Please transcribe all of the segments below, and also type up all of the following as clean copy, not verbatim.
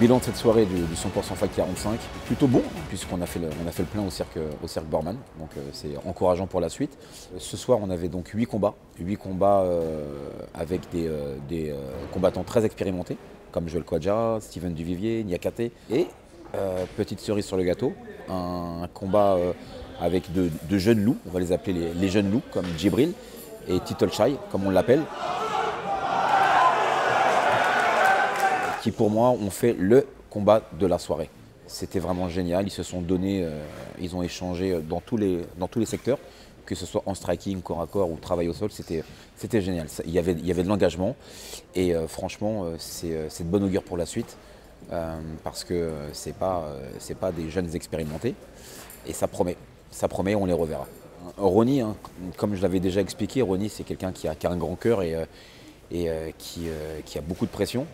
Bilan de cette soirée du 100% FIGHT 45, plutôt bon, puisqu'on a fait le plein au Cercle Borman, donc c'est encourageant pour la suite. Ce soir, on avait donc 8 combats avec des combattants très expérimentés, comme Joel Kwaja, Steven Duvivier, Nyakaté, et petite cerise sur le gâteau, un combat avec deux jeunes loups, on va les appeler les jeunes loups, comme Djibril et Tito Chai, comme on l'appelle, qui pour moi ont fait le combat de la soirée. C'était vraiment génial, ils se sont donnés, ils ont échangé dans tous les secteurs, que ce soit en striking, corps à corps ou travail au sol, c'était génial. Il y avait de l'engagement et franchement c'est de bon augure pour la suite parce que c'est pas des jeunes expérimentés et ça promet, on les reverra. Ronnie, hein, comme je l'avais déjà expliqué, Ronnie c'est quelqu'un qui a un grand cœur et qui a beaucoup de pression.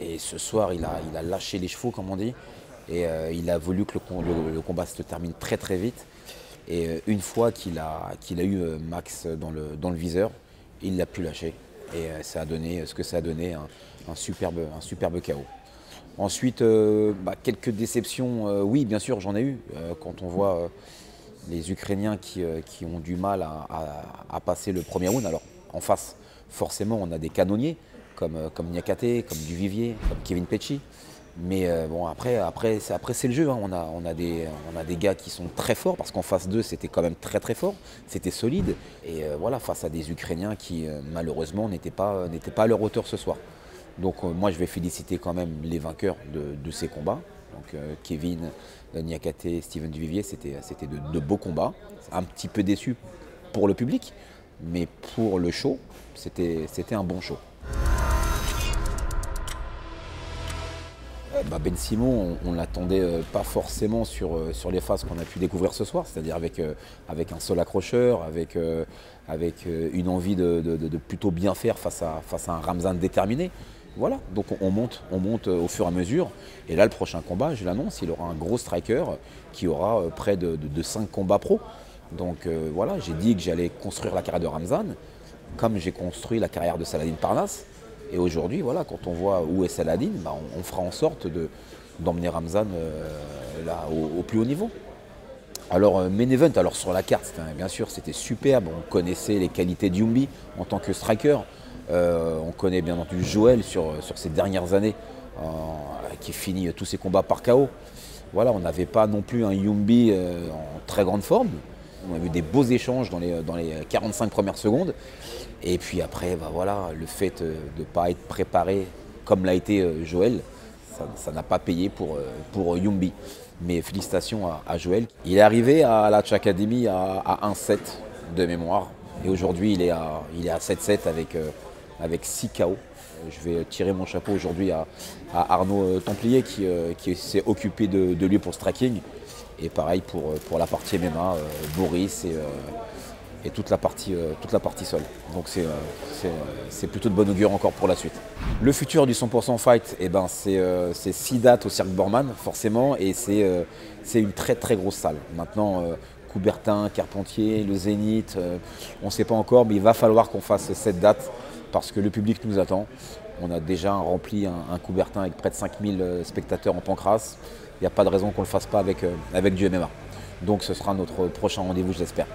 Et ce soir, il a lâché les chevaux, comme on dit, et il a voulu que le combat se termine très très vite. Et une fois qu'il a eu Max dans le viseur, il l'a pu lâcher. Et ça a donné ce que ça a donné, un superbe chaos. Ensuite, quelques déceptions, oui, bien sûr, j'en ai eu. Quand on voit les Ukrainiens qui ont du mal à passer le premier round, alors en face, forcément, on a des canonniers, comme Nyakaté, comme Duvivier, comme Kevin Petschi. Mais bon, après c'est le jeu, hein. On a des gars qui sont très forts, parce qu'en phase 2, c'était quand même très très fort, c'était solide. Et voilà, face à des Ukrainiens qui, malheureusement, n'étaient pas à leur hauteur ce soir. Donc moi, je vais féliciter quand même les vainqueurs de ces combats. Donc Kevin, Nyakaté, Steven Duvivier, c'était de beaux combats. Un petit peu déçu pour le public, mais pour le show, c'était un bon show. Ben Simon, on ne l'attendait pas forcément sur les phases qu'on a pu découvrir ce soir, c'est-à-dire avec un sol accrocheur, avec une envie de plutôt bien faire face à un Ramzan déterminé. Voilà, donc on monte au fur et à mesure. Et là, le prochain combat, je l'annonce, il aura un gros striker qui aura près de 5 combats pro. Donc voilà, j'ai dit que j'allais construire la carrière de Ramzan, comme j'ai construit la carrière de Saladin Parnas. Et aujourd'hui, voilà, quand on voit où est Saladin, bah on fera en sorte d'emmener Ramzan là, au plus haut niveau. Alors, main event, alors sur la carte, bien sûr, c'était superbe. On connaissait les qualités de Yumbi en tant que striker. On connaît bien entendu Joel sur ces dernières années, qui finit tous ses combats par KO. Voilà, on n'avait pas non plus un Yumbi en très grande forme. On a vu des beaux échanges dans les 45 premières secondes. Et puis après, bah voilà, le fait de ne pas être préparé comme l'a été Joel, ça n'a pas payé pour Yumbi. Mais félicitations à Joel. Il est arrivé à la Hatch Academy à 1-7 de mémoire. Et aujourd'hui, il est à 7-7 avec 6 KO. Je vais tirer mon chapeau aujourd'hui à Arnaud Templier qui s'est occupé de lui pour ce tracking. Et pareil pour la partie MMA, Boris et toute la partie sol. Donc c'est plutôt de bon augure encore pour la suite. Le futur du 100% fight, eh ben, c'est 6 dates au Cirque Borman, forcément, et c'est une très très grosse salle. Maintenant, Coubertin, Carpentier, le Zénith, on ne sait pas encore, mais il va falloir qu'on fasse cette date parce que le public nous attend. On a déjà rempli un Coubertin avec près de 5000 spectateurs en Pancras. Il n'y a pas de raison qu'on ne le fasse pas avec du MMA. Donc ce sera notre prochain rendez-vous, je l'espère.